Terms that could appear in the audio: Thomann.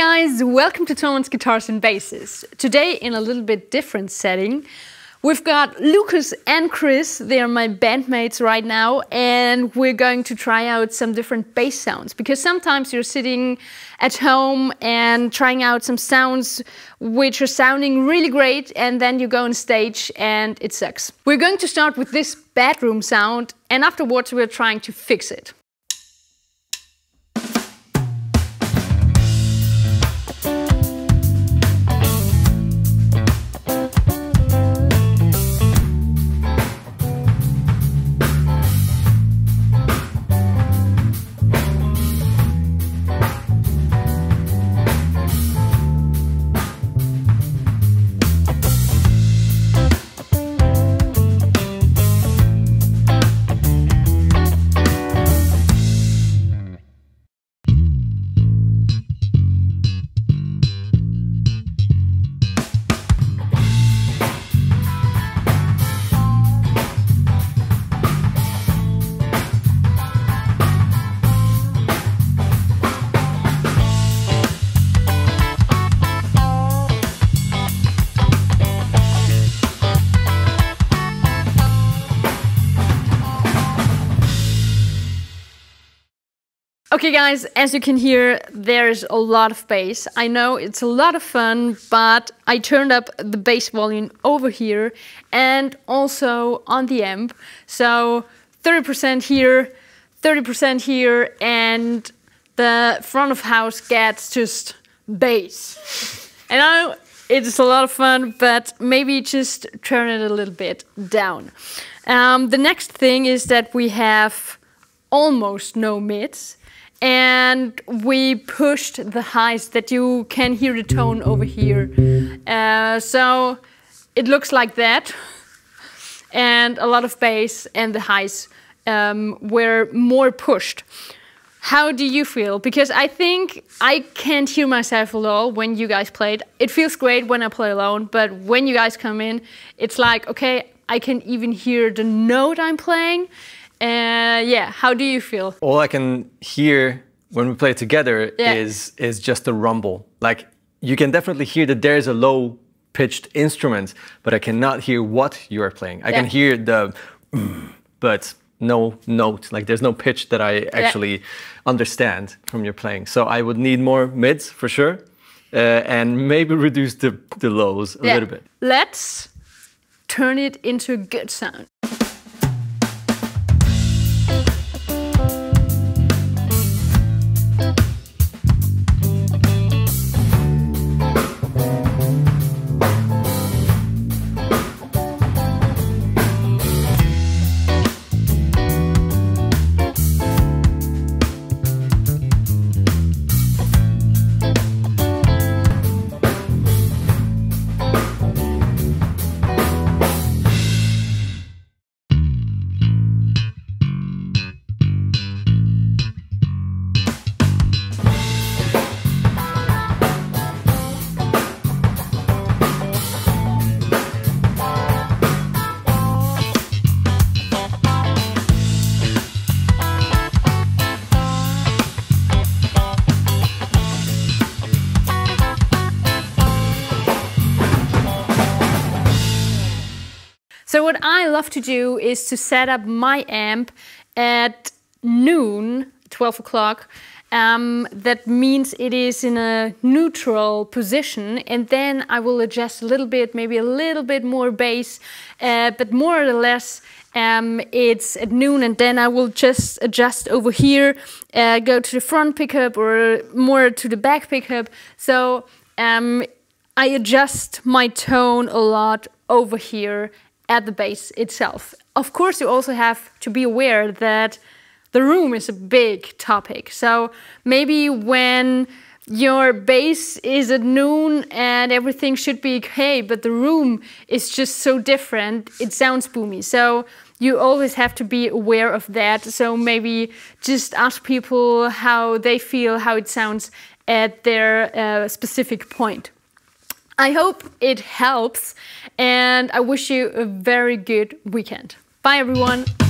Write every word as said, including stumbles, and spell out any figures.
guys, welcome to Thomann's Guitars and Basses. Today in a little bit different setting. We've got Lucas and Chris, they are my bandmates right now, and we're going to try out some different bass sounds, because sometimes you're sitting at home and trying out some sounds which are sounding really great, and then you go on stage and it sucks. We're going to start with this bedroom sound, and afterwards we're trying to fix it. Okay guys, as you can hear, there's a lot of bass. I know it's a lot of fun, but I turned up the bass volume over here and also on the amp. So thirty percent here, thirty percent here, and the front of house gets just bass. I know it's a lot of fun, but maybe just turn it a little bit down. Um, the next thing is that we have almost no mids. And we pushed the highs that you can hear the tone over here. Uh, so it looks like that. And a lot of bass and the highs um, were more pushed. How do you feel? Because I think I can't hear myself at all when you guys played. It feels great when I play alone, but when you guys come in, it's like, okay, I can even hear the note I'm playing. Uh, yeah, how do you feel? All I can hear when we play together yeah. is is just the rumble. Like, you can definitely hear that there's a low-pitched instrument, but I cannot hear what you are playing. I yeah. can hear the, but no note. Like, there's no pitch that I actually yeah. understand from your playing. So I would need more mids, for sure, uh, and maybe reduce the, the lows a yeah. little bit. Let's turn it into a good sound. So what I love to do is to set up my amp at noon, twelve o'clock. Um, that means it is in a neutral position, and then I will adjust a little bit, maybe a little bit more bass, uh, but more or less um, it's at noon, and then I will just adjust over here, uh, go to the front pickup or more to the back pickup. So um, I adjust my tone a lot over here at the bass itself. Of course, you also have to be aware that the room is a big topic. So maybe when your bass is at noon and everything should be okay, but the room is just so different, it sounds boomy. So you always have to be aware of that. So maybe just ask people how they feel, how it sounds at their uh, specific point. I hope it helps, and I wish you a very good weekend. Bye everyone!